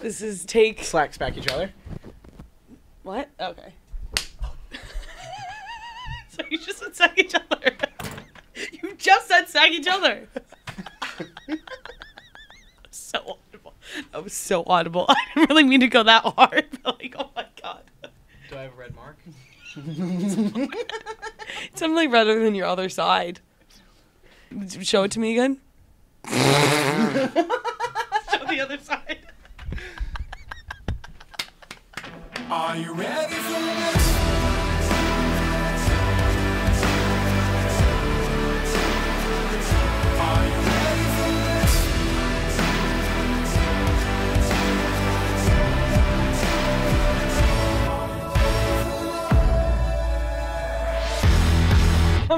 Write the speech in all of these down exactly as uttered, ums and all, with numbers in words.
This is take... Slacks back each other. What? Okay. So you just said sack each other. You just said sack each other. So audible. That was so audible. I didn't really mean to go that hard. But like, oh my God. Do I have a red mark? It's definitely redder than your other side. Show it to me again. Show the other side. Are you ready for this? Are you ready for this?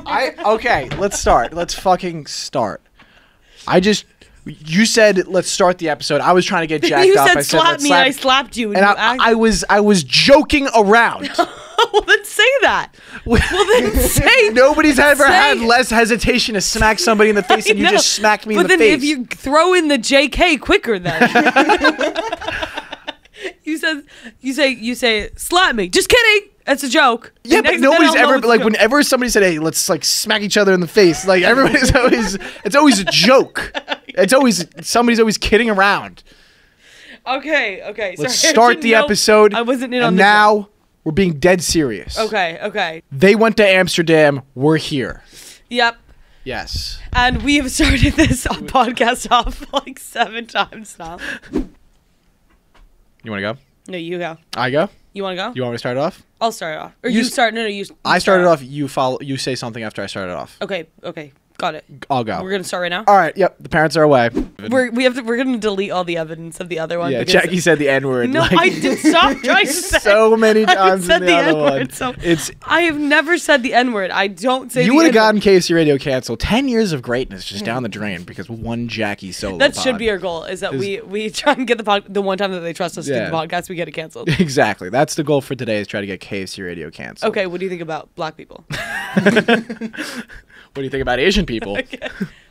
I okay, let's start. Let's fucking start. I just You said let's start the episode. I was trying to get jacked you up. Said, I said slap me. Slap. And I slapped you, and, and you I, I was I was joking around. Well, then say that. Well, then say. Nobody's ever say. had less hesitation to smack somebody in the face, and you just smacked me but in the face. But then if you throw in the J K quicker, then you said you say you say slap me. Just kidding. That's a joke. Yeah, and but nobody's ever like joke. whenever somebody said, "Hey, let's like smack each other in the face." Like everybody's always, it's always a joke. It's always somebody's always kidding around. Okay, okay. Let's Sorry, start the know, episode. I wasn't in on and this now one. We're being dead serious. Okay, okay. They went to Amsterdam. We're here. Yep. Yes. And we have started this podcast off like seven times now. You want to go? No, you go. I go. You want to go? You want me to start it off? I'll start it off. Or you, you start. No, no, you. you I started start off. You follow. You say something after I start it off. Okay. Okay. Got it. I'll go. We're gonna start right now. All right. Yep. The parents are away. We're we have to. We're gonna delete all the evidence of the other one. Yeah. Jackie said the N word. No, like, I did. Stop trying to say. So many times I said in the, the other N-word, one. So it's. I have never said the N word. I don't say. You would have gotten K F C Radio canceled. Ten years of greatness just down the drain because one Jackie solo. That pod. should be our goal. Is that is, we we try and get the pod, the one time that they trust us yeah. to do the podcast, we get it canceled. Exactly. That's the goal for today. Is try to get K F C Radio canceled. Okay. What do you think about black people? What do you think about Asian people? Okay.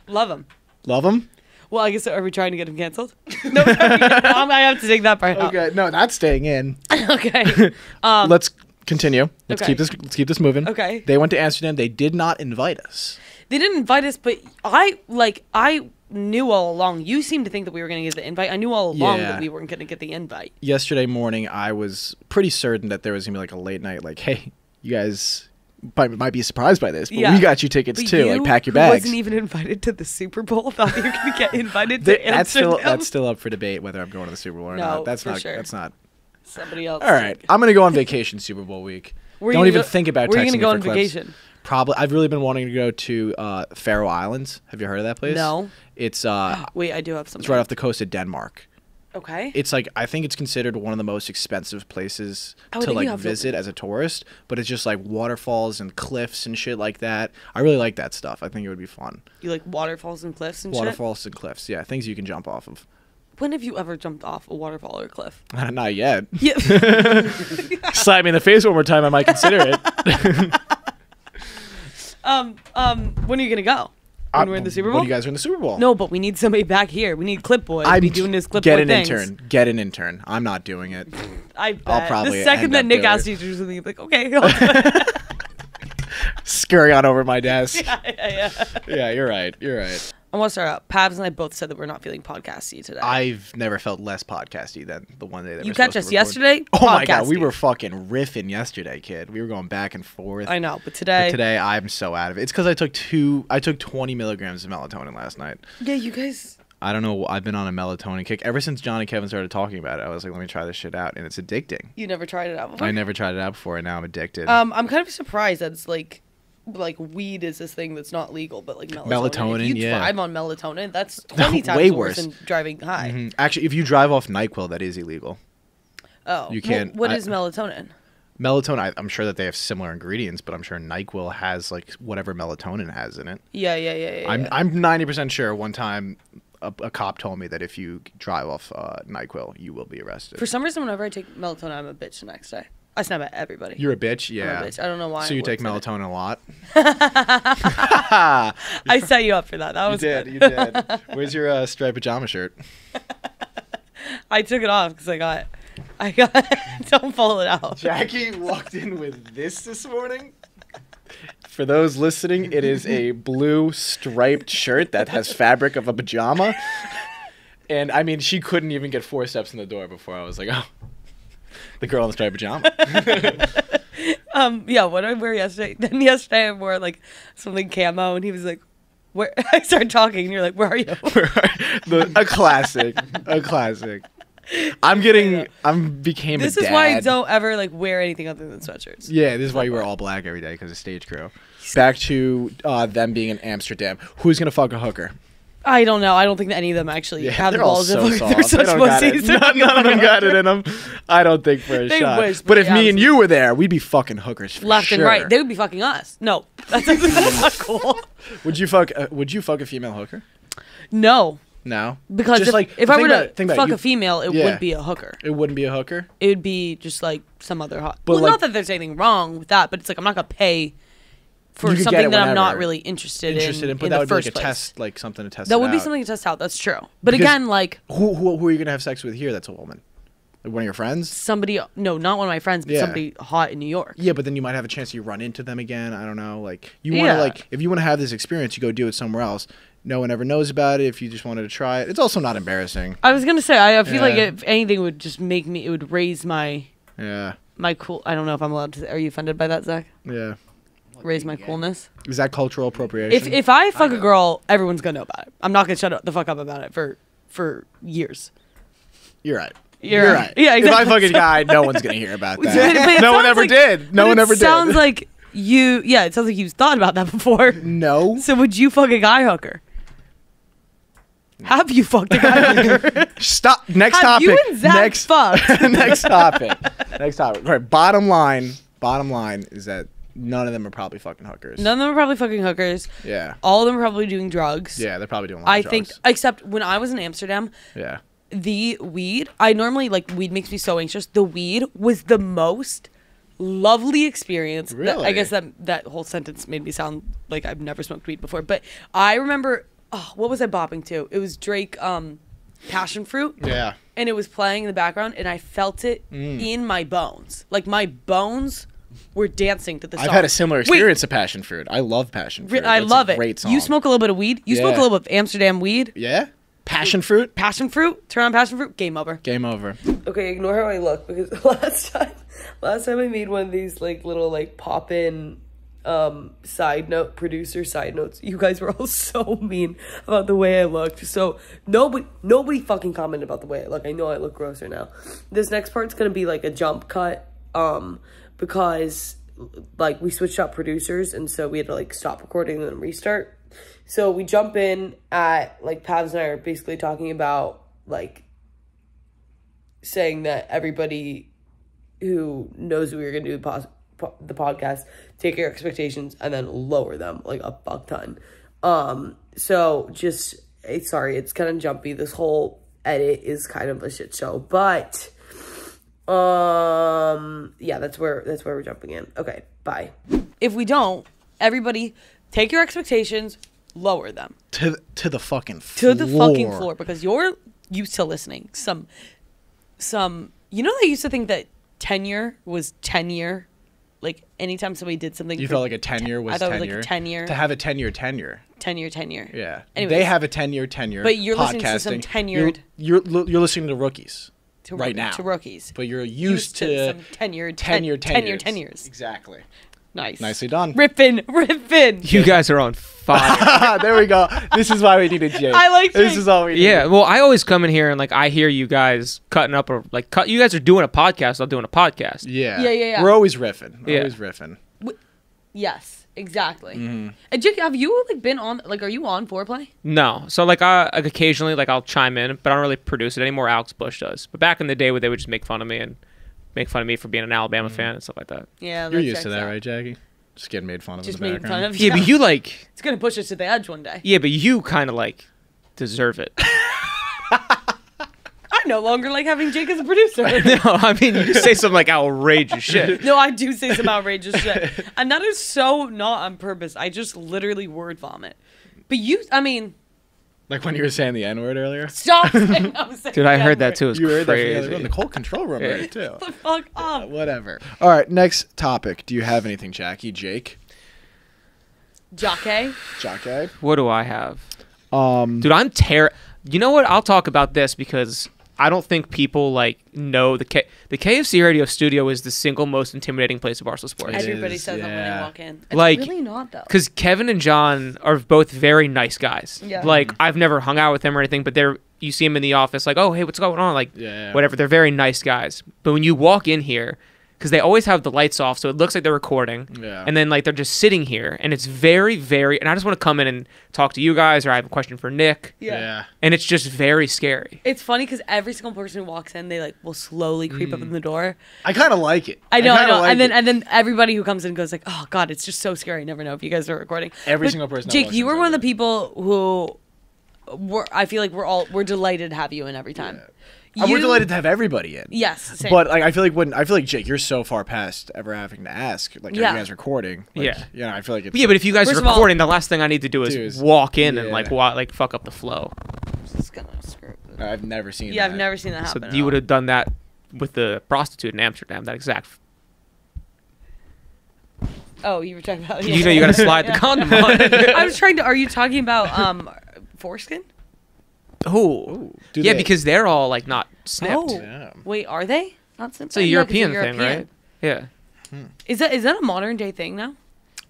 Love them. Love them? Well, I guess, are we trying to get them canceled? No, sorry, Mom, I have to take that part out. Okay, no, that's staying in. Okay. Um, let's continue. Let's, okay. keep this, let's keep this moving. Okay. They went to Amsterdam. They did not invite us. They didn't invite us, but I, like, I knew all along. You seemed to think that we were going to get the invite. I knew all along yeah. that we weren't going to get the invite. Yesterday morning, I was pretty certain that there was going to be, like, a late night, like, hey, you guys... But might be surprised by this, but yeah. we got you tickets but too. You, like pack your bags. Wasn't even invited to the Super Bowl. Thought you were gonna get invited to Amsterdam. That's still that's still up for debate whether I'm going to the Super Bowl or no, not. That's for not. Sure. That's not. Somebody else. All right, I'm gonna go on vacation Super Bowl week. Where Don't even go, think about. Where texting are you gonna go on clips. vacation? Probably. I've really been wanting to go to uh, Faroe Islands. Have you heard of that place? No. It's uh. Wait, I do have something. It's right off the coast of Denmark. Okay. It's like I think it's considered one of the most expensive places oh, to like visit to... as a tourist, but it's just like waterfalls and cliffs and shit like that. I really like that stuff. I think it would be fun. You like waterfalls and cliffs and waterfalls shit? and cliffs. Yeah, things you can jump off of. When have you ever jumped off a waterfall or a cliff? Uh, not yet. Yeah. Slap me in the face one more time, I might consider it. um um when are you going to go? When we're in the Super Bowl? When you guys are in the Super Bowl. No, but we need somebody back here. We need Clip Boy. I'd be doing this Clip Boy thing. Get an things. intern. Get an intern. I'm not doing it. I bet. I'll probably the second that Nick asked you to do something, you'd be like, okay. Scurry on over my desk. Yeah, yeah, yeah. Yeah, you're right. You're right. I want to start out. Pavs and I both said that we're not feeling podcasty today. I've never felt less podcasty than the one day that you catch us yesterday. Oh my god, we were fucking riffing yesterday, kid. We were going back and forth. I know, but today, but today I'm so out of it. It's because I took two. I took twenty milligrams of melatonin last night. Yeah, you guys. I don't know. I've been on a melatonin kick ever since John and Kevin started talking about it. I was like, let me try this shit out, and it's addicting. You never tried it out before. I never tried it out before, and now I'm addicted. Um, I'm kind of surprised that it's like. Like weed is this thing that's not legal, but like melatonin. Melatonin, if you yeah. I'm on melatonin. That's twenty times way worse than driving high. Mm-hmm. Actually, if you drive off NyQuil, that is illegal. Oh, you can't. Well, what I, is melatonin? Melatonin. I, I'm sure that they have similar ingredients, but I'm sure NyQuil has like whatever melatonin has in it. Yeah, yeah, yeah. yeah I'm yeah. I'm ninety percent sure. One time, a, a cop told me that if you drive off uh, NyQuil, you will be arrested. For some reason, whenever I take melatonin, I'm a bitch the next day. I snap at everybody. You're a bitch, yeah. I'm a bitch. I don't know why. So you take melatonin a lot? I set you up for that. That was you did, good. You did. Where's your uh, striped pajama shirt? I took it off because I got, I got, don't pull it out. Jackie walked in with this this morning. For those listening, it is a blue striped shirt that has fabric of a pajama. And, I mean, she couldn't even get four steps in the door before I was like, oh, the girl in the striped pajama. um, yeah, what did I wear yesterday? Then yesterday I wore, like, something camo, and he was like, where? I started talking, and you're like, where are you? the, a classic. A classic. I'm getting, I'm became a dad. This is why I don't ever, like, wear anything other than sweatshirts. Yeah, this is why you wear all black every day, because of stage crew. Back to uh, them being in Amsterdam. Who's going to fuck a hooker? I don't know. I don't think that any of them actually yeah, have the balls so of looking through such pussies. None, none of them got it in them. I don't think for a they shot. Wish, but if me and you were there, we'd be fucking hookers for left sure. and right. They would be fucking us. No, that's, that's not cool. Would you fuck? Uh, would you fuck a female hooker? No. No. Because just if, like, if I were to it, fuck you, a female, it yeah. wouldn't be a hooker. It wouldn't be a hooker. It would be just like some other hot. But well, like, not that there's anything wrong with that, but it's like I'm not gonna pay for something that I'm not really interested, interested in, in, but in that the would first be like a place. Test, like something to test. That would out. Be something to test out. That's true. But because again, like who, who who are you gonna have sex with here? That's a woman, like one of your friends. Somebody, no, not one of my friends, but yeah. somebody hot in New York. Yeah, but then you might have a chance you run into them again. I don't know. Like you want to yeah. like if you want to have this experience, you go do it somewhere else. No one ever knows about it. If you just wanted to try it, it's also not embarrassing. I was gonna say, I, I feel yeah. like if anything would just make me, it would raise my yeah my cool. I don't know if I'm allowed to. Are you offended by that, Zach? Yeah. Raise my coolness. Is that cultural appropriation? If if I fuck I a girl, everyone's gonna know about it. I'm not gonna shut the fuck up about it for for years. You're right. You're, You're right. right. Yeah, exactly. If I fuck a guy, no one's gonna hear about that. no one ever like, did. No one ever did. It sounds like you. Yeah, it sounds like you've thought about that before. No. So would you fuck a guy hooker? Have you fucked a guy hooker? Stop. Next Have topic. You and Zach next fucked. Next topic. Next topic. All right. Bottom line. Bottom line is that. None of them are probably fucking hookers. None of them are probably fucking hookers. Yeah. All of them are probably doing drugs. Yeah, they're probably doing a lot I of drugs. I think, except when I was in Amsterdam, yeah. the weed, I normally, like, weed makes me so anxious. The weed was the most lovely experience. Really? That, I guess that, that whole sentence made me sound like I've never smoked weed before. But I remember, oh, what was I bopping to? It was Drake, um, Passion Fruit. Yeah. And it was playing in the background, and I felt it mm. in my bones. Like, my bones... We're dancing to the song. I've had a similar experience Wait. of Passion Fruit. I love Passion Fruit. I That's love a great it. Song. You smoke a little bit of weed. You yeah. smoke a little bit of Amsterdam weed. Yeah. Passion Fruit. Passion Fruit. Turn on Passion Fruit. Game over. Game over. Okay, ignore how I look because last time, last time I made one of these like little like pop in, um, side note producer side notes. You guys were all so mean about the way I looked. So nobody, nobody fucking commented about the way I look. I know I look grosser now. This next part's gonna be like a jump cut. Um. Because, like, we switched up producers, and so we had to, like, stop recording and then restart. So we jump in at, like, Pavs and I are basically talking about, like, saying that everybody who knows that we were going to do the, pos po the podcast, take your expectations and then lower them, like, a fuck ton. Um, so just, it's, sorry, it's kind of jumpy. This whole edit is kind of a shit show, but... Um, yeah, that's where, that's where we're jumping in. Okay, bye. If we don't, everybody, take your expectations, lower them. To, to the fucking floor. To the fucking floor, because you're used to listening. Some, some, you know, they used to think that tenure was tenure. Like, anytime somebody did something. You felt like a tenure ten, was tenure. I thought tenure. It was like a tenure. To have a ten-year tenure. Ten-year tenure. Yeah. Anyways, they have a ten-year tenure. But you're podcasting. Listening to some tenured. You're, you're, you're listening to rookies. To right now. To rookies. But you're used, used to, to some tenured, tenured, ten, tenured, tenures. Exactly. Nice. Nicely done. Rippin', rippin'. You guys are on fire. There we go. This is why we need a Jake. I like Jake. This is all we need. Yeah, well, I always come in here and, like, I hear you guys cutting up or, like, cut. You guys are doing a podcast. I'm doing a podcast. Yeah. Yeah, yeah, yeah. We're always riffing. We're yeah. always riffing. We yes, exactly. Mm-hmm. And Jake, have you, like, been on, like, are you on Foreplay? No. So, like, I like, occasionally, like, I'll chime in, but I don't really produce it anymore. Alex Bush does. But back in the day where they would just make fun of me and make fun of me for being an Alabama mm-hmm. fan and stuff like that. Yeah. You're used to that, out. Right, Jackie? Just getting made fun of just in the background. Fun of, yeah. yeah, but you, like... It's going to push us to the edge one day. Yeah, but you kind of, like, deserve it. I no longer like having Jake as a producer. No, I mean, you just say some, like, outrageous shit. No, I do say some outrageous shit. And that is so not on purpose. I just literally word vomit. But you, I mean... Like when you were saying the N-word earlier? Stop saying I was saying Dude, I heard that too. It was you crazy. Heard that from the cold control room, right, too. The fuck up. Yeah, whatever. All right, next topic. Do you have anything, Jackie? Jake? Jockey? Jockey? What do I have? Um, Dude, I'm terrible. You know what? I'll talk about this because I don't think people like know the K the K F C Radio studio is the single most intimidating place of Barstool Sports. Everybody says that when they walk in. It's like, really not though. Because Kevin and John are both very nice guys. Yeah. Like I've never hung out with them or anything, but they're you see them in the office like, oh hey, what's going on? Like yeah. whatever. They're very nice guys. But when you walk in here, because they always have the lights off, so it looks like they're recording. Yeah. And then like they're just sitting here, and it's very, very. And I just want to come in and talk to you guys, or I have a question for Nick. Yeah. yeah. And it's just very scary. It's funny because every single person who walks in, they like will slowly creep mm. up in the door. I kind of like it. I know, I, I know. Like and then it. and then everybody who comes in goes like, oh god, it's just so scary. I never know if you guys are recording. Every but single person. Jake, you were one of the people who were. I feel like we're all we're delighted to have you in every time. Yeah. You, we're delighted to have everybody in. Yes, same. But like, I feel like when I feel like Jake, you're so far past ever having to ask. Like, yeah. are you guys recording? Like, yeah, you know, I feel like it's. Yeah, but if you guys are recording, all, the last thing I need to do is, do is walk in yeah. and like walk, like fuck up the flow. It's gonna screw. No, I've never seen. Yeah, that. I've never seen that happen. So you would have done that with the prostitute in Amsterdam. That exact. Oh, you were talking about. Yeah. You know, you gotta slide yeah. the condom on. I was trying to. Are you talking about um, foreskin? Oh, yeah, they? because they're all like not snipped. Oh. Yeah. Wait, are they not snipped? It's a European no, thing, European. right? Yeah. Hmm. Is that is that a modern day thing now?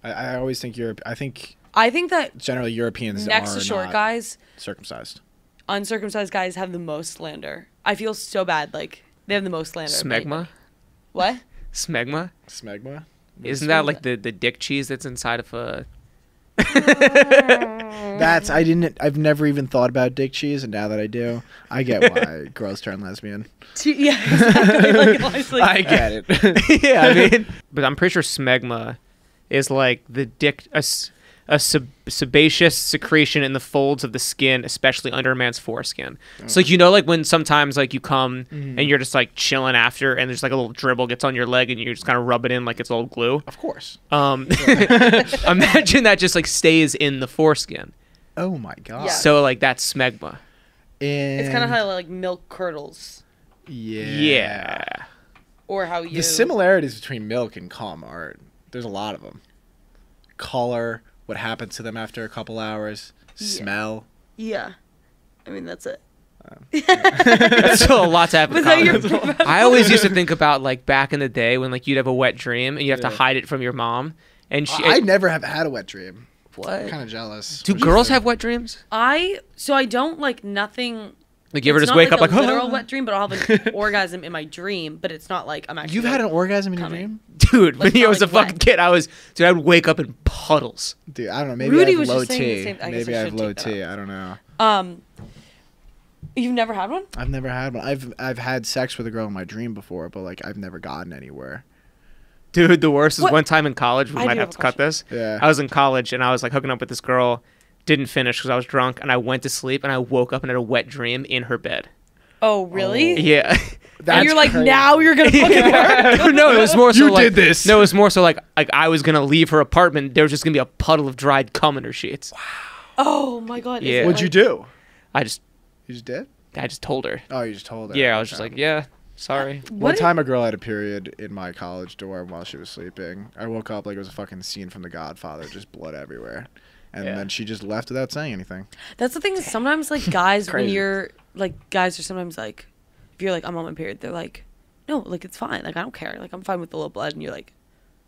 I, I always think Europe. I think. I think that generally Europeans next are to short not guys, circumcised, uncircumcised guys have the most slander. I feel so bad. Like they have the most slander. Smegma. What? Smegma. Smegma. Isn't that like the the dick cheese that's inside of a? That's I didn't I've never even thought about dick cheese, and now that I do, I get why girls turn lesbian. Yeah, exactly. Like, honestly, I get it. Yeah, I mean, but I'm pretty sure smegma is like the dick a, a sub, sebaceous secretion in the folds of the skin, especially under a man's foreskin. Oh. So like, you know, like when sometimes like you come mm. and you're just like chilling after, and there's like a little dribble gets on your leg, and you just kind of rub it in like it's old glue. Of course. Um, yeah. Imagine that just like stays in the foreskin. Oh my god! Yeah. So like that's smegma. And it's kind of how like milk curdles. Yeah. Yeah. Or how you. The similarities between milk and cum are there's a lot of them. Color, what happens to them after a couple hours, yeah. smell. Yeah, I mean that's it. Um, yeah. That's still a lot to happen. I always used to think about like back in the day when like you'd have a wet dream and you have yeah. to hide it from your mom. And she, I, I never have had a wet dream. What? I'm kind of jealous. Do girls have wet dreams? I so I don't like nothing. Like you ever just wake up like a literal wet dream, but I'll have an orgasm in my dream. But it's not like I'm actually. You've had an orgasm in your dream, dude. When I was a fucking kid, I was dude. I would wake up in puddles, dude. I don't know. Maybe I have low T. Maybe I have low T. I don't know. Um, you've never had one? I've never had one. I've I've had sex with a girl in my dream before, but like I've never gotten anywhere. Dude, the worst is what? one time in college, we I might have, have to question. cut this. Yeah. I was in college and I was like hooking up with this girl, didn't finish because I was drunk, and I went to sleep and I woke up and had a wet dream in her bed. Oh, really? Oh. Yeah. That's and you're like, crazy. Now you're going to fucking work? No, it was more so you like- You did this. No, it was more so like, like I was going to leave her apartment. There was just going to be a puddle of dried cum in her sheets. Wow. Oh my God. Yeah. What'd like... you do? I just- You just did? I just told her. Oh, you just told her. Yeah, I was just like, yeah. Sorry. What One time a girl had a period in my college dorm while she was sleeping. I woke up like it was a fucking scene from The Godfather, just blood everywhere. And yeah. then she just left without saying anything. That's the thing is sometimes like guys when you're like guys are sometimes like if you're like I'm on my period, they're like, no, like it's fine. Like I don't care. Like I'm fine with the little blood, and you're like,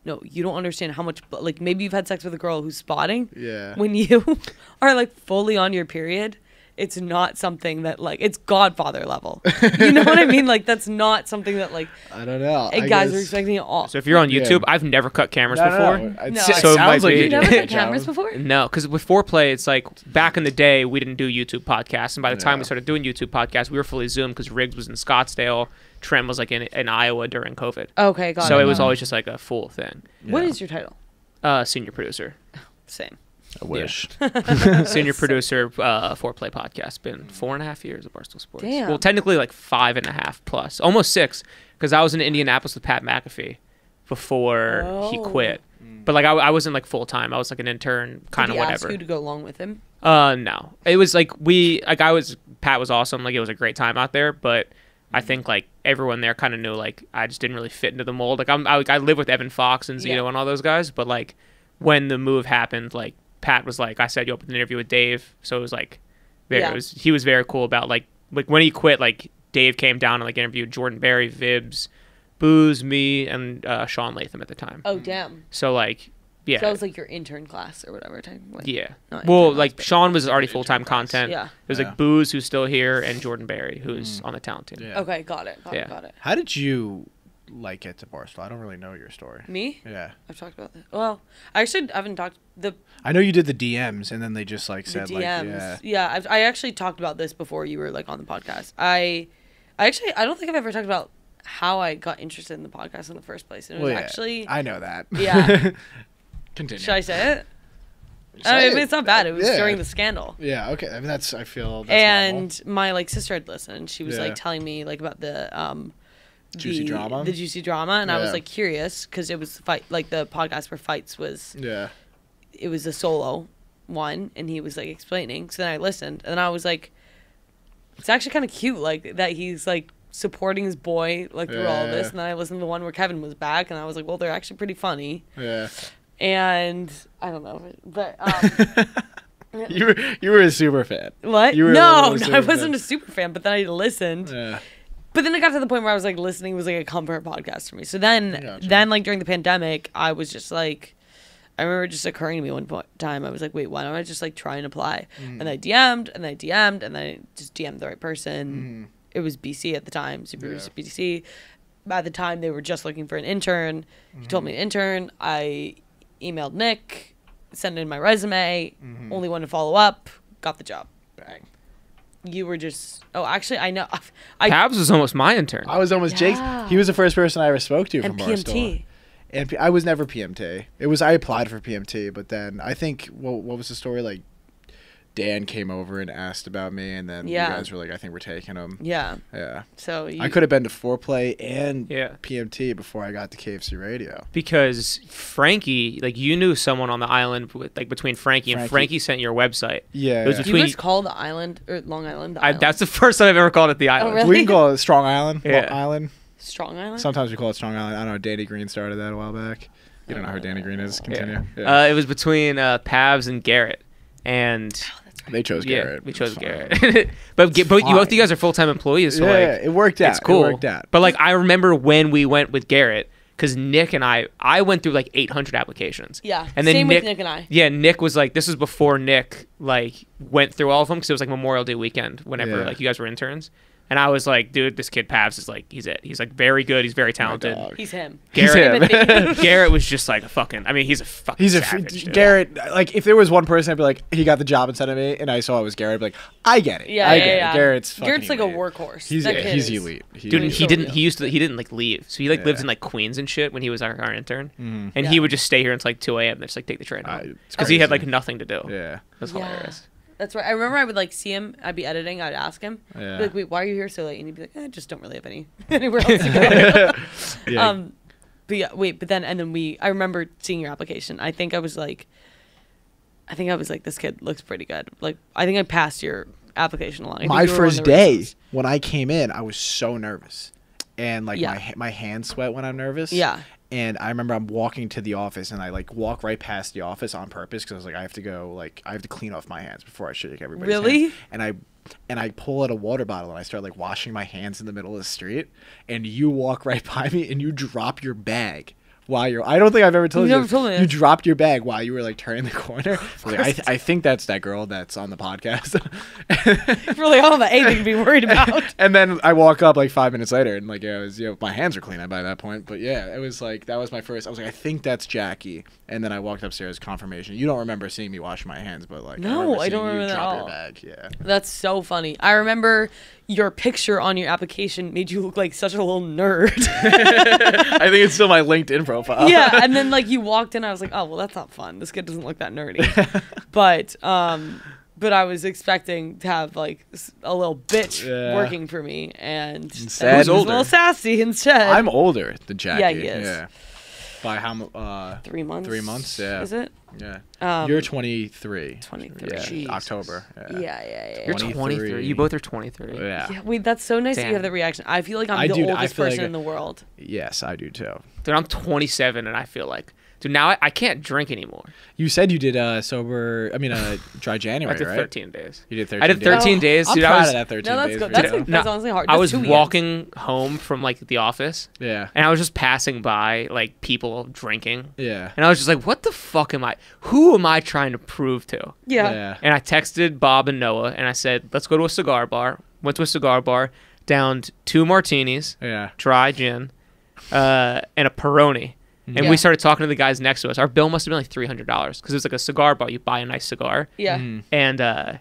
no, you don't understand how much blood. Like maybe you've had sex with a girl who's spotting. Yeah. When you are like fully on your period, it's not something that like it's Godfather level. You know what I mean? Like that's not something that like I don't know. I guys guess. are expecting it all. So if you're on YouTube, yeah. I've never cut cameras no, before. No, no. no so it might like be. You never cut cameras before? No, because with Foreplay, it's like back in the day we didn't do YouTube podcasts, and by the time yeah. we started doing YouTube podcasts, we were fully zoomed because Riggs was in Scottsdale, Trent was like in, in Iowa during COVID. Okay, got it. So it was always just like a full thing. Yeah. What is your title? Uh, senior producer. Same. I wish. Yeah. Senior producer, uh, Foreplay podcast. Been four and a half years of Barstool Sports. Damn. Well, technically like five and a half plus, almost six, because I was in Indianapolis with Pat McAfee before oh. he quit. Mm. But like I, I wasn't like full time. I was like an intern, kind of whatever. Did you ask who to go along with him? Uh, no. It was like we like I was Pat was awesome. Like it was a great time out there, but. I think like everyone there kind of knew like I just didn't really fit into the mold. Like I'm, I, I live with Evan Fox and Zito yeah. and all those guys, but like when the move happened, like Pat was like, I said you opened an interview with Dave, so it was like, very, yeah. it was he was very cool about like like when he quit, like Dave came down and like interviewed Jordan Berry, Vibs, Booze, me, and uh, Sean Latham at the time. Oh damn! So like yeah, so it was like your intern class or whatever time. Like, yeah. Well, class, like Sean was already full time content. Yeah. There's yeah. like Booze, who's still here, and Jordan Berry, who's mm. on the talent team. Yeah. Okay, got it. Got yeah. it. Got it. How did you like get to Barstool? I don't really know your story. Me? Yeah. I've talked about that. Well, I actually haven't talked the. I know you did the D Ms, and then they just like said the D Ms. Like yeah. Yeah, I've, I actually talked about this before you were like on the podcast. I, I actually I don't think I've ever talked about how I got interested in the podcast in the first place. And it was well, yeah. actually I know that. Yeah. Continue. Should I say it? Say I mean, it. It's not bad. It was yeah. during the scandal. Yeah. Okay. I mean, that's I feel. That's and normal. My like sister had listened. She was yeah. like telling me like about the um, juicy the, drama, the juicy drama, and yeah. I was like curious because it was fight like the podcast where Fights was. Yeah. It was a solo one, and he was like explaining. So then I listened, and I was like, it's actually kind of cute, like that he's like supporting his boy like through yeah. all this, and then I listened to the one where Kevin was back, and I was like, well, they're actually pretty funny. Yeah. And I don't know, but um, you were you were a super fan. What? You were no, no I wasn't fan. a super fan. But then I listened. Yeah. But then it got to the point where I was like, listening was like a comfort podcast for me. So then, gotcha. then like during the pandemic, I was just like, I remember it just occurring to me one point time. I was like, wait, why don't I just like try and apply? Mm. And I D M'd and I D M'd and I just D M'd the right person. Mm. It was B C at the time, super yeah. B C. By the time they were just looking for an intern, mm. he told me to intern. I. Emailed Nick, sent in my resume, mm-hmm. only one to follow up, got the job. Bang. You were just, oh, actually, I know. I, Pavs was almost my intern. I was almost yeah. Jake's. He was the first person I ever spoke to and from Barstool. And P I was never P M T. It was, I applied for P M T, but then I think, well, what was the story? Like, Dan came over and asked about me, and then yeah. you guys were like, I think we're taking him. Yeah. Yeah. So you, I could have been to Foreplay and yeah. P M T before I got to K F C Radio. Because Frankie, like you knew someone on the island, with, like between Frankie, Frankie and Frankie sent your website. Yeah. It was yeah. between, you guys call the island, or Long Island, the island. I, that's the first time I've ever called it the island. Oh, really? We can call it Strong Island. Yeah. Long Island. Strong Island? Sometimes we call it Strong Island. I don't know, Danny Green started that a while back. You don't know who Danny Green is. Continue. Yeah. Yeah. Uh, it was between uh, Pavs and Garrett. And oh, right. they chose Garrett. Yeah, we chose Garrett. but but fine. You both you guys are full time employees, so yeah, like yeah, it worked out. It's cool. It worked out. But like I remember when we went with Garrett, because Nick and I I went through like eight hundred applications. Yeah. And then same Nick, with Nick and I. Yeah, Nick was like this was before Nick like went through all of them because it was like Memorial Day weekend whenever yeah. like you guys were interns. And I was like, dude, this kid Pavs is like, he's it. He's like very good. He's very talented. He's him. Garrett, he's him. Garrett was just like a fucking, I mean, he's a fucking he's a savage, Garrett, like if there was one person, I'd be like, he got the job instead of me. And I saw it was Garrett. I'd be like, I get it. Yeah, I yeah, get yeah. it. Garrett's fucking Garrett's like elite. a workhorse. He's, yeah, he's elite. He dude, is. he didn't, he used to, he didn't like leave. So he like yeah. lives in like Queens and shit when he was our, our intern. Mm. And yeah. he would just stay here until like two A M and just like take the train home. Because uh, he had like nothing to do. Yeah. That's hilarious. Yeah. That's right. I remember I would like see him. I'd be editing. I'd ask him, yeah. like, "Wait, why are you here so late?" And he'd be like, "I just don't really have any anywhere else to go." yeah. Um, but yeah, wait. But then and then we. I remember seeing your application. I think I was like, I think I was like, this kid looks pretty good. Like, I think I passed your application along. My first day reasons. when I came in, I was so nervous, and like yeah. my my hands sweat when I'm nervous. Yeah. And I remember I'm walking to the office, and I like walk right past the office on purpose because I was like, I have to go, like I have to clean off my hands before I shake everybody's really? hands. And I, and I pull out a water bottle and I start like washing my hands in the middle of the street. And you walk right by me and you drop your bag while you're. I don't think I've ever told you. You, told me you dropped your bag while you were like turning the corner. Like, I, th I think that's that girl that's on the podcast. Really, all that anything to be worried about. And then I walk up like five minutes later, and like yeah, it was, you know, my hands are clean by that point. But yeah, it was like that was my first. I was like, I think that's Jackie. And then I walked upstairs, confirmation. You don't remember seeing me wash my hands, but like no, I, I don't remember that at all. Bag. Yeah, that's so funny. I remember. Your picture on your application made you look like such a little nerd. I think it's still my LinkedIn profile. Yeah, and then like you walked in, I was like, oh well, that's not fun. This kid doesn't look that nerdy. but um, but I was expecting to have like a little bitch yeah. working for me, and, and he was a little sassy instead. I'm older than Jackie. Yeah, he is. Yeah. By how much? Uh, three months. Three months, yeah. Is it? Yeah. Um, You're twenty-three. twenty-three. Yeah. Jeez. October. Yeah, yeah, yeah. yeah. You're twenty-three. You both are twenty-three. Yeah. yeah wait, that's so nice Damn. that you have that reaction. I feel like I'm I the do, oldest person like, in the world. Yes, I do too. Dude, I'm twenty-seven and I feel like... Dude, now I, I can't drink anymore. You said you did uh, sober, I mean, uh, dry January, right? I did right? thirteen days. You did thirteen days. I did thirteen days. days. Dude, I'm proud I was, of that thirteen no, that's days. Good. That's, like, that's no, honestly hard. That's I was walking home from, like, the office. Yeah. And I was just passing by, like, people drinking. Yeah. And I was just like, what the fuck am I, who am I trying to prove to? Yeah. yeah. And I texted Bob and Noah, and I said, let's go to a cigar bar. Went to a cigar bar, downed two martinis, yeah. dry gin, uh, and a Peroni. And yeah. we started talking to the guys next to us. Our bill must have been like three hundred dollars because it was like a cigar bar. You buy a nice cigar. Yeah. Mm. And uh,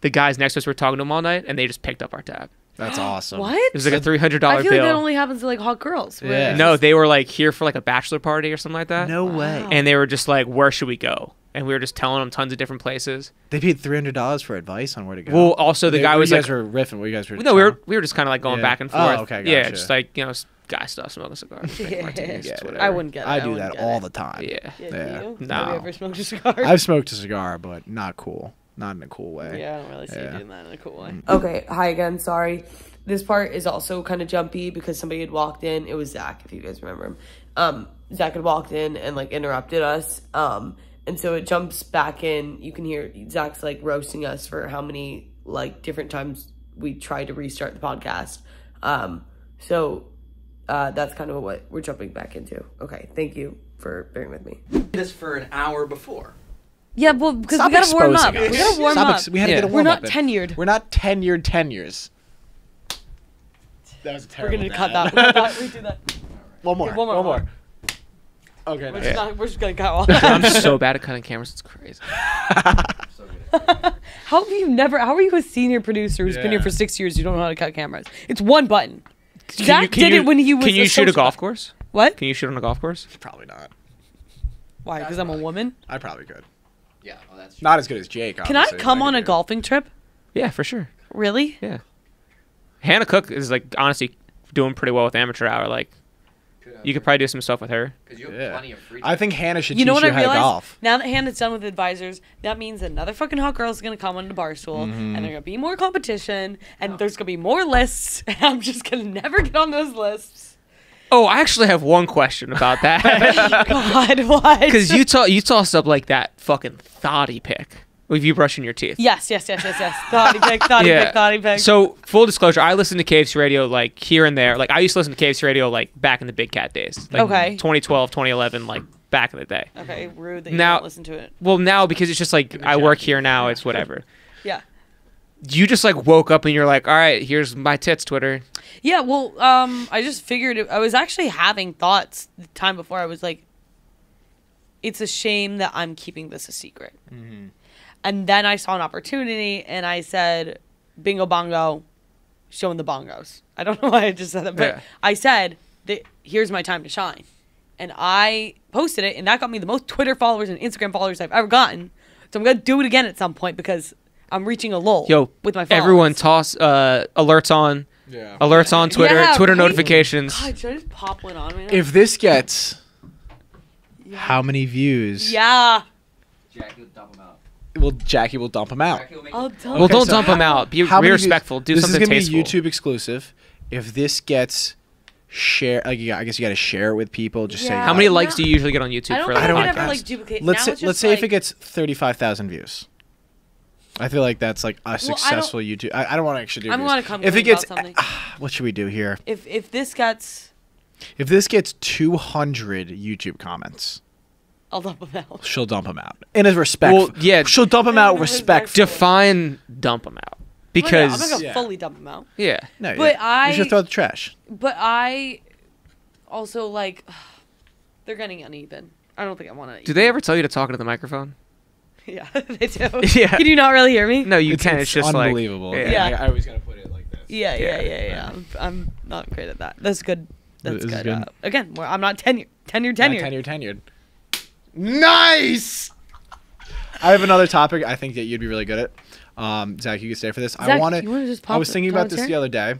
the guys next to us were talking to them all night, and they just picked up our tab. That's awesome. What? It was like a three hundred dollar bill. I feel bill. like that only happens to like hot girls. Yeah. Just... No, they were like here for like a bachelor party or something like that. No wow. way. And they were just like, where should we go? And we were just telling them tons of different places. They paid three hundred dollars for advice on where to go. Well, also the they, guy was you like... You guys were riffing. What you guys were No, we were, we were just kind of like going yeah. back and forth. Oh, okay. Gotcha. Yeah, just like, you know... Guy stuff smoking a cigar. Yeah. Yeah. I wouldn't get it. I do I that all it. the time. Yeah. yeah. yeah. Do you? No. Have you ever smoked a cigar? I've smoked a cigar, but not cool. Not in a cool way. Yeah, I don't really see yeah. you doing that in a cool way. Okay. Hi again. Sorry. This part is also kind of jumpy because somebody had walked in. It was Zach, if you guys remember him. Um, Zach had walked in and like interrupted us. Um, and so it jumps back in. You can hear Zach's like roasting us for how many like different times we tried to restart the podcast. Um, so Uh, that's kind of what we're jumping back into. Okay, thank you for bearing with me. This for an hour before. Yeah, well, because we gotta warm up. Us. We gotta warm Stop up. We had yeah. to get a warm we're up. We're not tenured. In. We're not tenured tenures. That was a terrible. We're gonna cut that. We're gonna redo that. One more. Okay, one more. One more. Okay. We're, yeah. just not, we're just gonna cut off. I'm so bad at cutting cameras. It's crazy. How have you never? How are you a senior producer who's yeah. been here for six years? You don't know how to cut cameras. It's one button. Can Zach you, did you, it when he was. Can you shoot a golf course? What? Can you shoot on a golf course? Probably not. Why? Because I'm a woman. Could. I probably could. Yeah, well, that's true. Not as good as Jake. Can I come on a golfing trip? Yeah, for sure. Really? Yeah. Hannah Cook is like honestly doing pretty well with amateur hour. Like, you could probably do some stuff with her. Because you have yeah. plenty of free time. I think Hannah should you teach know what you I how realized? to golf. Now that Hannah's done with advisors, that means another fucking hot girl is going to come on the Barstool, mm-hmm. and there's going to be more competition, and oh. there's going to be more lists, and I'm just going to never get on those lists. Oh, I actually have one question about that. God, what? Because you, you tossed up like that fucking thotty pick. With you brushing your teeth. Yes, yes, yes, yes, yes. Thotty pick, thotty yeah. pick, thotty pick. So, full disclosure, I listen to K F C Radio, like, here and there. Like, I used to listen to K F C Radio, like, back in the Big Cat days. Like, okay. twenty twelve, twenty eleven, like, back in the day. Okay, rude that you now, don't listen to it. Well, now, because it's just, like, I work here now, it's whatever. Yeah. You just, like, woke up and you're like, all right, here's my tits, Twitter. Yeah, well, um, I just figured, it, I was actually having thoughts the time before. I was like, it's a shame that I'm keeping this a secret. Mm-hmm. And then I saw an opportunity, and I said, bingo bongo, showing the bongos. I don't know why I just said that, but yeah. I said, here's my time to shine. And I posted it, and that got me the most Twitter followers and Instagram followers I've ever gotten. So I'm going to do it again at some point because I'm reaching a lull Yo, with my followers. Everyone toss uh, alerts on. Yeah. Alerts on Twitter, yeah, Twitter notifications. God, should I just pop one on right now? If this gets yeah. how many views? Yeah. Jackie will dump them out. Well, Jackie will dump him out. I'll dump well, don't so dump how, him out. Be, be respectful. Do this something tasteful. This is going to be YouTube exclusive. If this gets share, like, yeah, I guess you got to share it with people. Just yeah. say how many likes do you usually get on YouTube for that podcast? Ever, like, duplicate. Let's say, let's say like... if it gets thirty-five thousand views. I feel like that's like a successful well, I YouTube. I, I don't want to actually do. I'm going to come. If it gets, uh, what should we do here? If if this gets, if this gets two hundred YouTube comments. I'll dump him out. She'll dump him out. In a respect. Well, yeah. She'll dump him out respect. Define dump him out. Because. I'm not going to yeah. fully dump him out. Yeah. No, but yeah. I. You should throw out the trash. But I also like, they're getting uneven. I don't think I want to. Do they ever tell you to talk into the microphone? Yeah, they do. Yeah. Can you not really hear me? No, you it's, can. It's, it's just unbelievable. Like. Unbelievable. Yeah. yeah. I, I always got to put it like this. Yeah, yeah, yeah, yeah. yeah. I'm, I'm not great at that. That's good. That's good. good. Uh, again, I'm not tenured. Tenured, tenured. Not tenured, tenured. Nice. I have another topic I think that you'd be really good at. Um, Zach, you could stay for this. Zach, I want to. I was thinking about this here? the other day.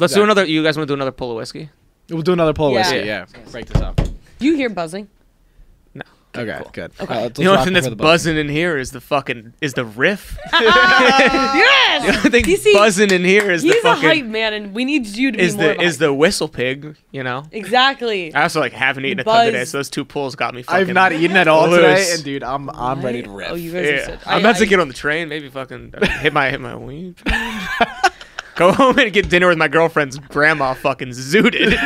Let's Zach. do another. You guys want to do another pull of whiskey? We'll do another pull of yeah. whiskey. Yeah, yeah. break this up. Do you hear buzzing? No. Okay, okay cool. good. Okay. Uh, the only thing that's buzzing in here is the fucking is the riff. Uh, yes. The only thing you see, buzzing in here is he's the fucking. He's a hype man, and we need you to be is more. The, is the whistle pig? You know. Exactly. I also like haven't eaten a ton today, so those two pulls got me. Fucking I've not eaten at all loose. today, and dude, I'm I'm what? ready to riff. Oh, you guys yeah. are so, I, I'm about I, to get on the train. Maybe fucking I mean, hit my hit my weed. Go home and get dinner with my girlfriend's grandma fucking zooted.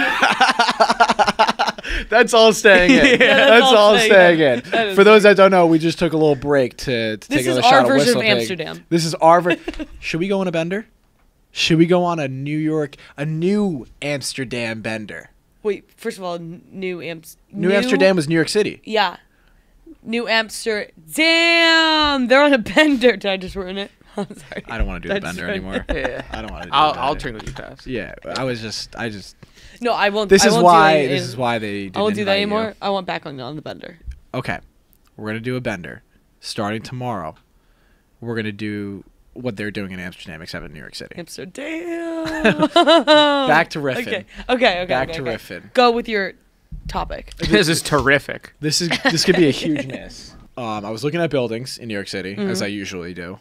That's all staying in. Yeah, that's, that's all, all staying in. in. For those that don't know, we just took a little break to, to take another shot of Whistle Pig. This is our version of Amsterdam. This is our version. Should we go on a bender? Should we go on a New York, a new Amsterdam bender? Wait, first of all, new Amsterdam. New, new Amsterdam was New York City. Yeah. New Amsterdam. They're on a bender. Did I just ruin it? I'm sorry. I don't want to do the bender right. anymore. Yeah. I don't want to do I'll, I'll drink with you, Pavs. Yeah. I was just, I just. No, I won't. This I is won't why. This is why they. Didn't I won't do that anymore. You. I want back on on the bender. Okay, we're gonna do a bender, starting tomorrow. We're gonna do what they're doing in Amsterdam, except in New York City. Amsterdam. Back to riffing. Okay. Okay. Okay. Back okay, to okay. riffing. Go with your topic. This is terrific. This is this could be a huge miss. Um, I was looking at buildings in New York City, mm-hmm. as I usually do.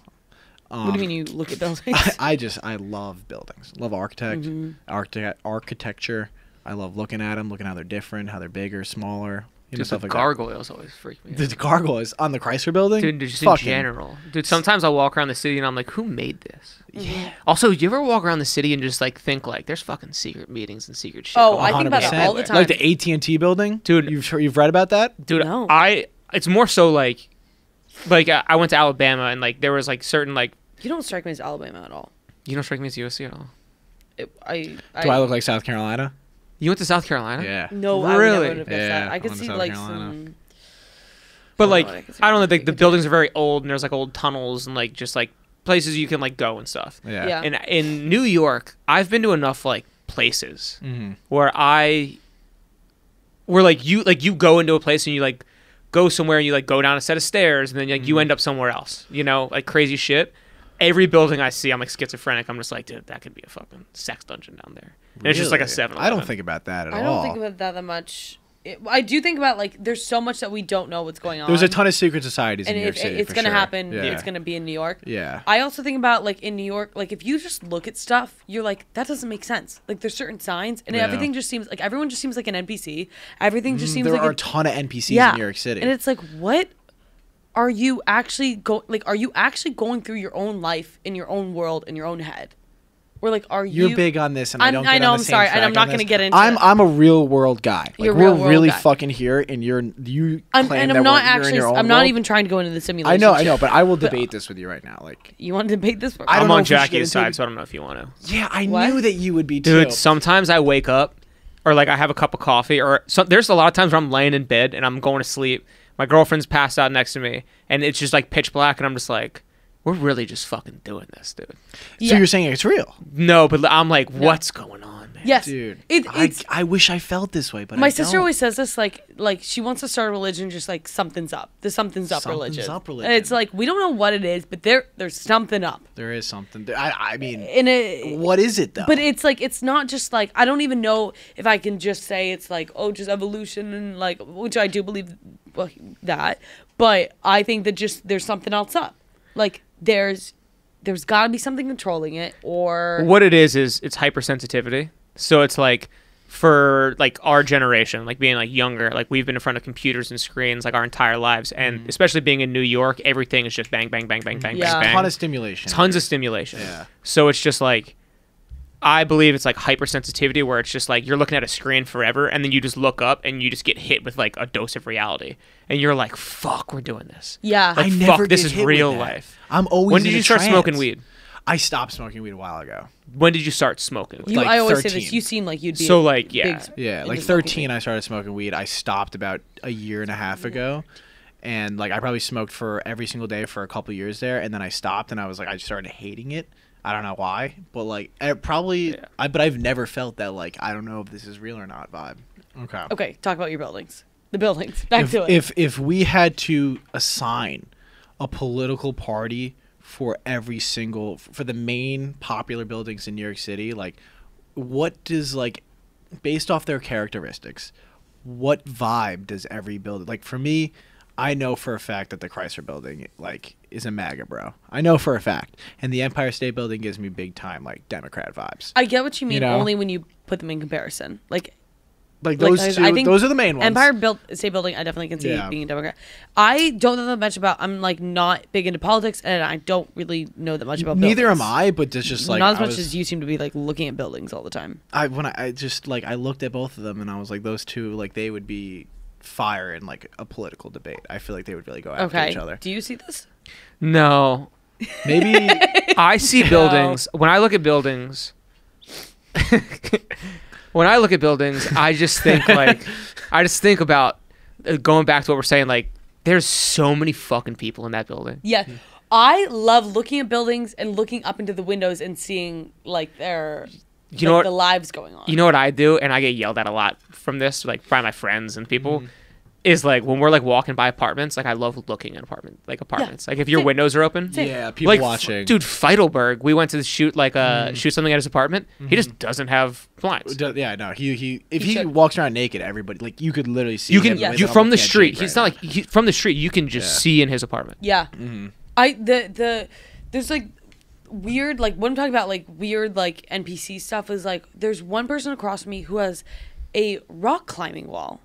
Um, what do you mean you look at buildings? I, I just, I love buildings. Love architect, mm-hmm. architect, architecture. I love looking at them, looking how they're different, how they're bigger, smaller. You know, stuff like that. The gargoyles always freak me out. The gargoyles on the Chrysler Building? Dude, just in general. Dude, sometimes I'll walk around the city and I'm like, who made this? Yeah. Also, do you ever walk around the city and just like think like, there's fucking secret meetings and secret shit? Oh, I think about it all the time. Like the A T and T building? Dude. You've, you've read about that? Dude, no. I, it's more so like, Like I went to Alabama and like there was like certain like you don't strike me as Alabama at all. You don't strike me as U S C at all. It, I, I do I look like South Carolina? You went to South Carolina? Yeah. No, really? I would have guessed yeah, that. I could I see like Carolina. some. But like I don't know, I I don't know like the buildings are very old and there's like old tunnels and like just like places you can like go and stuff. Yeah. yeah. And in New York, I've been to enough like places mm-hmm. where I, where like you like you go into a place and you like. go somewhere and you like go down a set of stairs and then like mm-hmm. you end up somewhere else, you know, like crazy shit. Every building I see, I'm like schizophrenic. I'm just like, dude, that could be a fucking sex dungeon down there. And really? It's just like a seven eleven. I don't think about that at all. I don't all. think about that that much. It, I do think about like, there's so much that we don't know what's going on. There's a ton of secret societies and in it, New York City. It, it's going to sure. happen. Yeah. It's going to be in New York. Yeah. I also think about like in New York, like if you just look at stuff, you're like, that doesn't make sense. Like there's certain signs and yeah. everything just seems like everyone just seems like an N P C. Everything just mm, seems there like there are a ton of N P Cs yeah. in New York City. And it's like, what are you actually go like, are you actually going through your own life in your own world in your own head? We're like, are you? You're big on this, and I'm, I don't. Get I know. On the I'm same sorry, and I'm not going to get into. I'm it. I'm a real world guy. Like, you're real we're world really guy. fucking here, and you're you. I'm, claim and I'm that not actually. I'm world. not even trying to go into the simulation. I know, I know, but I will debate but, this with you right now. Like, you want to debate this? I I'm on Jackie's side, so I don't know if you want to. Yeah, I what? knew that you would be too. Dude, sometimes I wake up, or like I have a cup of coffee, or so, there's a lot of times where I'm laying in bed and I'm going to sleep. My girlfriend's passed out next to me, and it's just like pitch black, and I'm just like. We're really just fucking doing this, dude. Yeah. So you're saying it's real? No, but I'm like, what's no. going on, man? Yes, dude. It, it's, I I wish I felt this way, but my I sister don't. always says this, like like she wants to start a religion, just like something's up. There's something's up something's religion. Up religion. And it's like we don't know what it is, but there there's something up. There is something. I I mean, and it, what is it though? But it's like it's not just like I don't even know if I can just say it's like oh just evolution and like which I do believe that, but I think that just there's something else up, like. There's, there's got to be something controlling it, or what it is is it's hypersensitivity. So it's like, for like our generation, like being like younger, like we've been in front of computers and screens like our entire lives, and mm. especially being in New York, everything is just bang, bang, bang, bang, bang, yeah. bang, bang. Ton of stimulation. Tons of stimulation. Yeah. So it's just like, I believe it's like hypersensitivity, where it's just like you're looking at a screen forever, and then you just look up and you just get hit with like a dose of reality, and you're like, "Fuck, we're doing this." Yeah, like, I fuck, never. This is real life. I'm always. When did you start trance. smoking weed? I stopped smoking weed a while ago. When did you start smoking? You, like I always thirteen. Say this. You seem like you'd be so like yeah, big, yeah. Like thirteen, I started smoking weed. I stopped about a year and a half ago. And like I probably smoked for every single day for a couple years there, and then I stopped, and I was like, I just started hating it. I don't know why, but like it probably, yeah. I, but I've never felt that like I don't know if this is real or not vibe. Okay. Okay. Talk about your buildings. The buildings. Back if, to it. If if we had to assign a political party for every single for the main popular buildings in New York City, like what does like based off their characteristics, what vibe does every building, like for me, I know for a fact that the Chrysler Building, like, is a MAGA, bro. I know for a fact. And the Empire State Building gives me big time, like, Democrat vibes. I get what you mean, you know? Only when you put them in comparison. Like, like those like, two, I think those are the main ones. Empire built, State Building, I definitely can see yeah. being a Democrat. I don't know that much about, I'm, like, not big into politics, and I don't really know that much about Neither buildings. am I, but it's just, like, Not as I much was, as you seem to be, like, looking at buildings all the time. I when I, I just, like, I looked at both of them, and I was like, those two, like, they would be... fire in like a political debate. I feel like they would really go after okay. each other. Do you see this? No. Maybe I see no. buildings. When I look at buildings when I look at buildings, I just think like I just think about uh, going back to what we're saying, like there's so many fucking people in that building. Yeah. Mm-hmm. I love looking at buildings and looking up into the windows and seeing like their You like know what, the lives going on. You know what I do, and I get yelled at a lot from this, like by my friends and people, mm. is like when we're like walking by apartments. Like I love looking at apartments, like apartments. Yeah. Like if your Same. windows are open, Same. yeah, people like, watching. Dude, Feitelberg, we went to shoot like a mm. shoot something at his apartment. Mm-hmm. He just doesn't have blinds. Yeah, no, he he if he, he walks around naked, everybody like you could literally see. You can him yes. you from the street. Right he's not like he, from the street. You can just yeah. see in his apartment. Yeah, mm-hmm. I the the there's like. weird like what I'm talking about like weird like N P C stuff is like there's one person across from me who has a rock climbing wall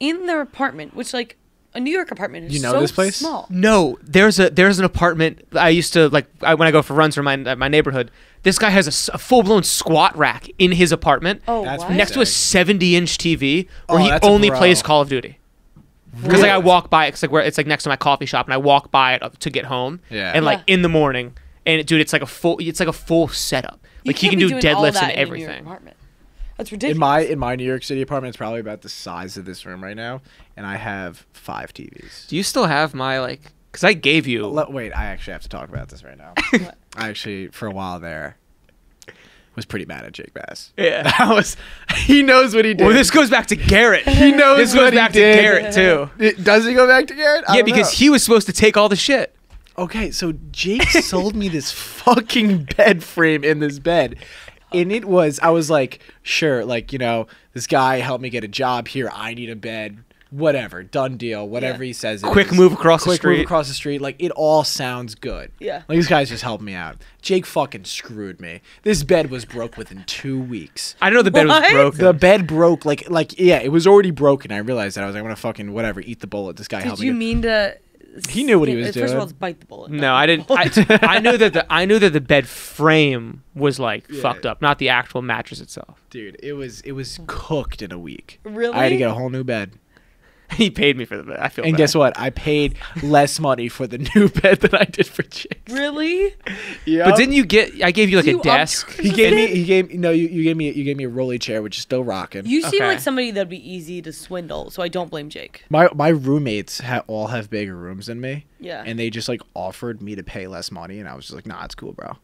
in their apartment, which like a New York apartment is you know so this place small. No, there's a there's an apartment I used to like I, when I go for runs from my, my neighborhood. This guy has a, a full-blown squat rack in his apartment oh, that's next to a seventy inch T V where oh, he only plays Call of Duty. Because really? like I walk by it's like where it's like next to my coffee shop and I walk by it to get home yeah. and like yeah. in the morning. And dude, it's like a full, it's like a full setup. Like you, you can do deadlifts and everything. That's ridiculous. In my in my New York City apartment, it's probably about the size of this room right now, and I have five T Vs. Do you still have my like? Because I gave you. Let, wait, I actually have to talk about this right now. I actually, for a while there, was pretty mad at Jake Bass. Yeah, I was. He knows what he did. Well, this goes back to Garrett. He knows this what goes back he did. to Garrett too. It, does he go back to Garrett? I yeah, because know. he was supposed to take all the shit. Okay, so Jake sold me this fucking bed frame in this bed. And it was, I was like, sure, like, you know, this guy helped me get a job here. I need a bed. Whatever. Done deal. Whatever yeah. he says. It Quick is. move across Quick the street. Quick move across the street. Like, it all sounds good. Yeah. Like, these guys just helped me out. Jake fucking screwed me. This bed was broke within two weeks. I know the bed what? was broken. The bed broke. Like, like yeah, it was already broken. I realized that. I was like, I'm going to fucking, whatever, eat the bullet. This guy Did helped me. Did you mean to... He knew what he was First doing. First of all, it's bite the bullet. No, I didn't. I, I knew that the I knew that the bed frame was like yeah. fucked up, not the actual mattress itself. Dude, it was it was cooked in a week. Really? I had to get a whole new bed. He paid me for the bed. I feel. And bad. guess what? I paid less money for the new bed than I did for Jake. Really? Yeah. But didn't you get? I gave you like you a desk. He gave it? me. He gave no. You, you gave me. You gave me a rolly chair, which is still rocking. You seem okay. like somebody that'd be easy to swindle, so I don't blame Jake. My my roommates ha all have bigger rooms than me. Yeah. And they just like offered me to pay less money, and I was just like, nah, it's cool, bro.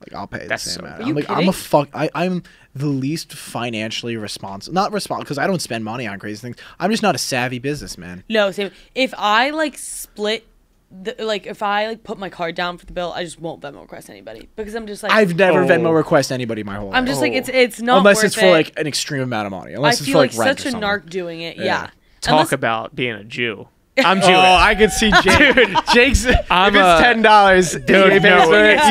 Like I'll pay That's the same so, amount. I'm like kidding? I'm a fuck. I, I'm the least financially responsible. Not responsible because I don't spend money on crazy things. I'm just not a savvy businessman. No, same. If I like split, the, like if I like put my card down for the bill, I just won't Venmo request anybody because I'm just like I've never oh. Venmo request anybody my whole life. I'm just oh. like it's it's not unless worth it's for it. like an extreme amount of money. Unless I it's feel for, like, like rent such or a narc doing it. Yeah. yeah. Talk unless about being a Jew. I'm Jewish. Oh, I could see Jake. Dude, Jake's. I'm if it's ten dollars, dude. No, it's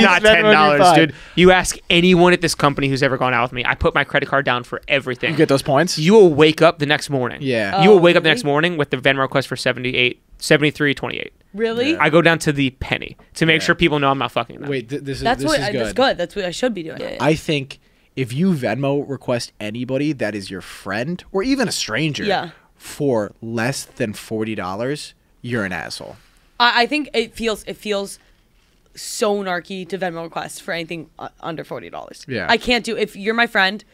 not ten dollars, dude. You ask anyone at this company who's ever gone out with me. I put my credit card down for everything. You get those points. You will wake up the next morning. Yeah. Oh, you will wake really? up the next morning with the Venmo request for seventy-eight, seventy-three, twenty-eight. Really? Yeah. I go down to the penny to make yeah. sure people know I'm not fucking them. Wait, th this is that's this what is I, good. That's good. That's what I should be doing. Yeah. I think if you Venmo request anybody that is your friend or even a stranger. Yeah. For less than forty dollars, you're an asshole. I, I think it feels it feels so narky to Venmo request for anything under forty dollars. Yeah, I can't do if you're my friend,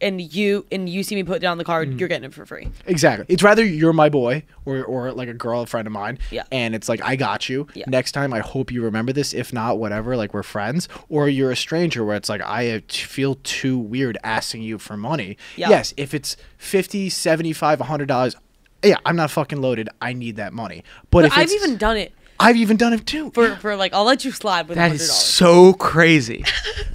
and you and you see me put down the card, mm-hmm. you're getting it for free. Exactly. It's rather you're my boy or or like a girlfriend of mine. Yeah. And it's like I got you. Yeah. Next time, I hope you remember this. If not, whatever. Like we're friends. Or you're a stranger where it's like I feel too weird asking you for money. Yeah. Yes. If it's fifty, seventy-five, a hundred dollars, yeah, I'm not fucking loaded. I need that money. But, but if I've even done it I've even done it too. For, for like, I'll let you slide with one hundred dollars. That is so crazy.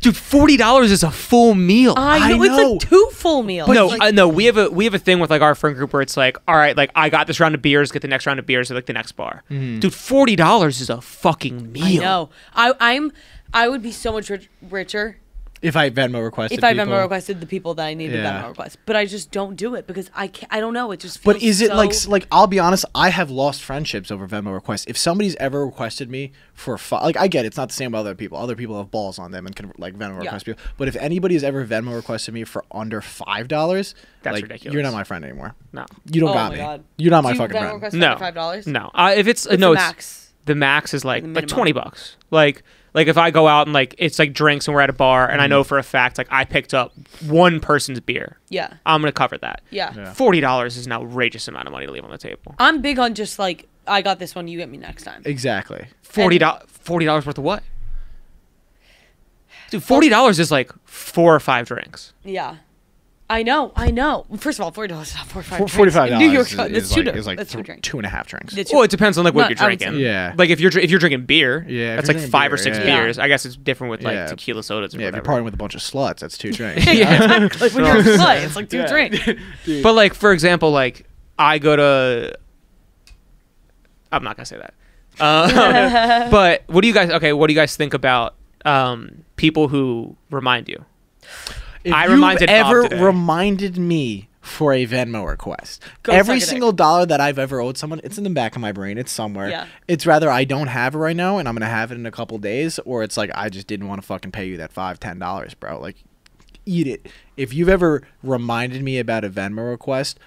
Dude, forty dollars is a full meal. I know. I know. It's like two full meals. But no, like, uh, no, we have a we have a thing with like our friend group where it's like, all right, like I got this round of beers, get the next round of beers at like the next bar. Mm. Dude, forty dollars is a fucking meal. I know. I, I'm, I would be so much rich, richer. If I Venmo requested If I people. Venmo requested the people that I needed yeah. Venmo request. But I just don't do it because I can't, I don't know. It just feels But is it so like, like, I'll be honest, I have lost friendships over Venmo requests. If somebody's ever requested me for, like, I get it, it's not the same with other people. Other people have balls on them and can, like, Venmo request yeah. people. But if anybody's ever Venmo requested me for under five dollars, that's like, ridiculous. You're not my friend anymore. No. You don't oh got me. God. You're not do my you fucking Venmo friend. No. five dollars? No. Uh, if it's, uh, no, the it's, max? The max is like, like twenty bucks. Like, Like, if I go out and, like, it's, like, drinks and we're at a bar and mm. I know for a fact, like, I picked up one person's beer. Yeah. I'm going to cover that. Yeah. yeah. forty dollars is an outrageous amount of money to leave on the table. I'm big on just, like, I got this one, you get me next time. Exactly. forty dollars, forty dollars worth of what? Dude, forty dollars is, like, four or five drinks. Yeah. I know. I know. First of all, forty dollars is not four or five drinks. forty-five dollars in New York, is, that's is two, like, is like that's two, two and a half drinks. Well, it depends on like what not, you're drinking. Yeah. Like if you're if you're drinking beer, yeah, that's like five beer, or six yeah. beers. I guess it's different with like yeah. tequila sodas or yeah, whatever. If you're partying with a bunch of sluts, that's two drinks. yeah, exactly. Like when you're a slut, it's like two yeah. drinks. But like, for example, like I go to... I'm not going to say that. Uh, but what do you guys... Okay, what do you guys think about um, people who remind you? If I reminded you've ever reminded me for a Venmo request, Go every single dollar that I've ever owed someone, it's in the back of my brain. It's somewhere. Yeah. It's rather I don't have it right now and I'm going to have it in a couple days, or it's like I just didn't want to fucking pay you that five, ten dollars, bro. Like, eat it. If you've ever reminded me about a Venmo request,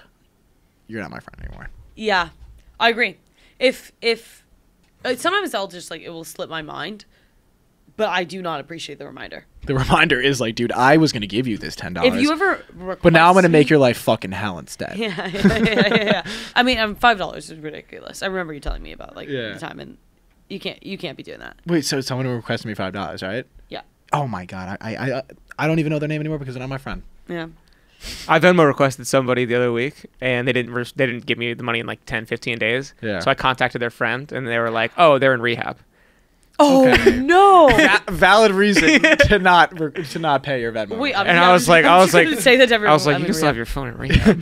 you're not my friend anymore. Yeah, I agree. If, if, sometimes I'll just like, it will slip my mind. But I do not appreciate the reminder. The reminder is like, dude, I was going to give you this ten dollars. If you ever request But now I'm going to make your life fucking hell instead. Yeah, yeah, yeah, yeah, yeah. I mean, um, five dollars is ridiculous. I remember you telling me about like yeah. the time, and you can't you can't be doing that. Wait, so someone requested me five dollars, right? Yeah. Oh my God. I I I, I don't even know their name anymore because they're not my friend. Yeah. I Venmo requested somebody the other week, and they didn't they didn't give me the money in like ten, fifteen days. Yeah. So I contacted their friend, and they were like, "Oh, they're in rehab." Oh okay. no! That valid reason to not to not pay your Venmo. Wait, and I was like, I was like, say that everyone, I was like, I'm you can still have your phone in rehab.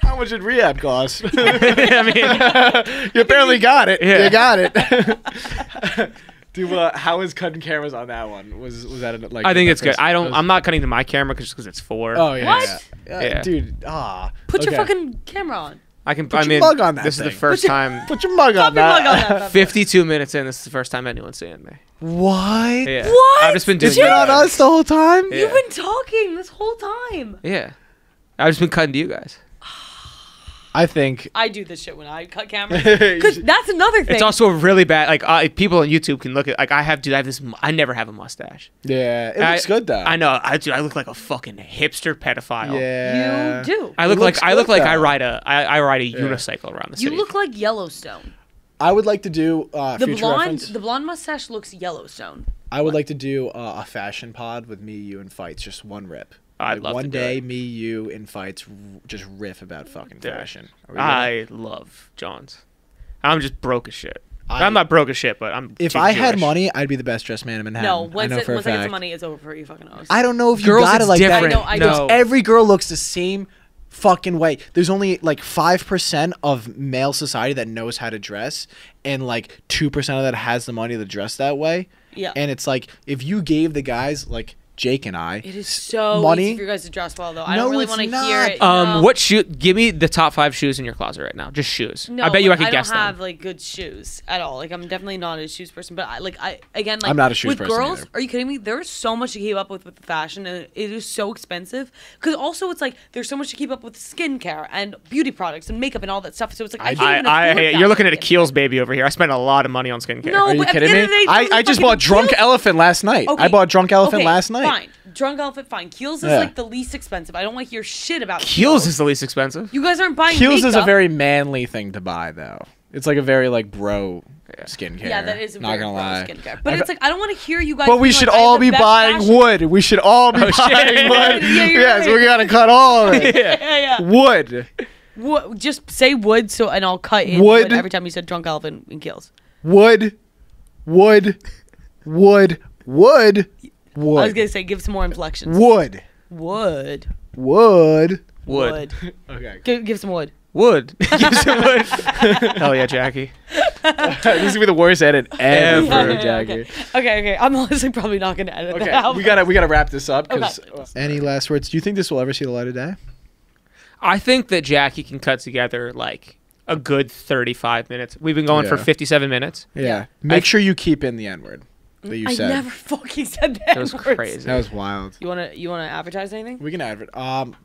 How much did rehab cost? I mean, you barely got it. Yeah. You got it. Dude, uh, how is cutting cameras on that one? Was was that a, like? I think it's good. I don't. I'm not cutting to my camera just because it's four. Oh yeah, what? Yeah. Uh, yeah. Dude, ah. Put okay. your fucking camera on. I can. Put I your mean, mug on that. This thing. Is the first put your, time. Put your mug on that. Mug on that. Fifty-two minutes in, this is the first time anyone's seeing me. What? Yeah. What? I've just been doing. Did you been on us the whole time? Yeah. You've been talking this whole time. Yeah, I've just been cutting to you guys. I think I do this shit when I cut cameras. Cause that's another thing. It's also really bad. Like uh, people on YouTube can look at. Like I have, dude. I have this. I never have a mustache. Yeah, it I, looks good though. I know. I do. I look like a fucking hipster pedophile. Yeah, you do. I look like good, I look though. Like I ride a. I, I ride a yeah. unicycle around the city. You look like Yellowstone. I would like to do uh, the future blonde. Reference. The blonde mustache looks Yellowstone. I would what? Like to do uh, a fashion pod with me, you, and Fights. Just one rip. I'd like love one to day, me, you, and Fights just riff about fucking Dude, fashion. I ready? Love Johns. I'm just broke as shit. I, I'm not broke as shit, but I'm. If I Jewish. Had money, I'd be the best dressed man in Manhattan. No, once I, know it, for once I get some money, it's over for you. Fucking hours. I don't know if girls, you got it like different. That. I know, I no. Every girl looks the same fucking way. There's only like five percent of male society that knows how to dress, and like two percent of that has the money to dress that way. Yeah. And it's like if you gave the guys like. Jake and I. It is so money. Easy for you guys to dress well, though. I no, don't really want to hear it. Um, know? What shoe? Give me the top five shoes in your closet right now. Just shoes. No, I bet you like, I could I guess them. I don't have them. Like good shoes at all. Like I'm definitely not a shoes person. But I like I again like I'm not a shoes with person girls. Either. Are you kidding me? There's so much to keep up with with the fashion, and it is so expensive. Because also it's like there's so much to keep up with skincare and beauty products and makeup and all that stuff. So it's like I, I can't I, even I, I, You're looking at a Kiehl's baby over here. I spent a lot of money on skincare. No, are you kidding me? Day, I I just bought Drunk Elephant last night. I bought Drunk Elephant last night. Fine. Drunk Elephant, fine. Kiehl's yeah. is like the least expensive. I don't want to hear shit about Kiehl's. Kiehl's is the least expensive. You guys aren't buying Kiehl's makeup. Is a very manly thing to buy, though. It's like a very like bro yeah. skincare. Yeah, that is a not very gonna bro lie. Skincare. But I, it's like I don't want to hear you guys. But we should like, all be buying fashion. Wood. We should all be oh, buying shit. Wood. yeah, yes, right. We gotta cut all of it. yeah. Yeah, yeah. Wood. W just say would, so and I'll cut in would, every time you said Drunk Elephant and Kiehl's. Would, would, would, would, would. I was gonna say give some more inflections. Would, would, would, would. Okay. Give, give some wood. Wood. Give some wood. Hell yeah, Jackie. This is gonna be the worst edit ever, yeah, no, no, Jackie. Okay. okay, okay. I'm honestly probably not gonna edit okay. that. Okay, we gotta we gotta wrap this up. Cause, okay. Any last words? Do you think this will ever see the light of day? I think that Jackie can cut together like a good thirty-five minutes. We've been going yeah. for fifty-seven minutes. Yeah. Make I, sure you keep in the N-word that you I said. I never fucking said that. That was crazy. That was wild. You wanna you wanna advertise anything? We can advertise. Um.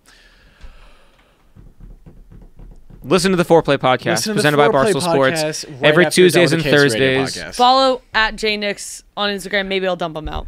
Listen to the Foreplay podcast Listen presented Foreplay by Barstool Sports right every Tuesdays and Thursdays. Follow at J Nix on Instagram. Maybe I'll dump him out.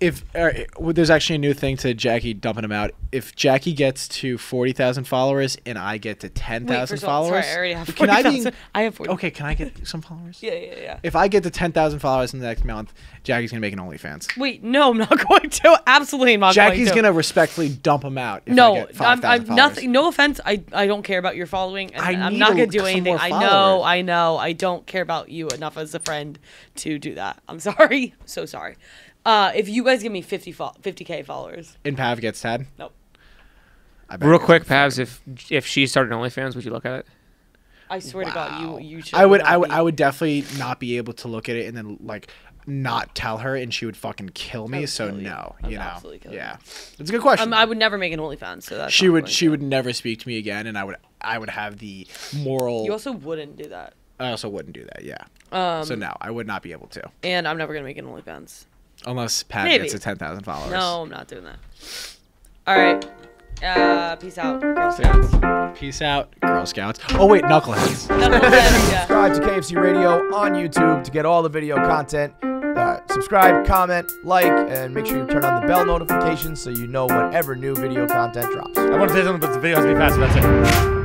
If uh, there's actually a new thing to Jackie dumping him out. If Jackie gets to forty thousand followers and I get to ten thousand followers, sorry, I already have forty thousand. I have forty. Okay, can I get some followers? Yeah, yeah, yeah. If I get to ten thousand followers in the next month, Jackie's gonna make an OnlyFans. Wait, no, I'm not going to. Absolutely not. Jackie's going to. gonna respectfully dump him out. If no, I get five, I'm, I'm nothing. No offense. I I don't care about your following. And I I'm need not gonna do anything. I know, I know. I don't care about you enough as a friend to do that. I'm sorry. I'm so sorry. Uh, if you guys give me fifty fifty K followers. And Pav gets tad? Nope. I bet Real quick, Pavs, if if she started OnlyFans, would you look at it? I swear wow. to God, you you should. I would I would I would definitely not be able to look at it and then like not tell her, and she would fucking kill me. So kill you. no, you know. Absolutely kill yeah, it's a good question. Um, I would never make an OnlyFans. So that's she would she would never speak to me again, and I would I would have the moral. You also wouldn't do that. I also wouldn't do that. Yeah. Um, so no, I would not be able to. And I'm never gonna make an OnlyFans. Unless Pat Maybe. gets to ten thousand followers. No, I'm not doing that. All right. Uh, peace out, Girl Scouts. Peace out, Girl Scouts. Oh, wait, Knuckleheads. Knuckleheads, yeah. Subscribe to K F C Radio on YouTube to get all the video content. Uh, subscribe, comment, like, and make sure you turn on the bell notifications so you know whenever new video content drops. I want to say something, but the video has to be faster. That's it.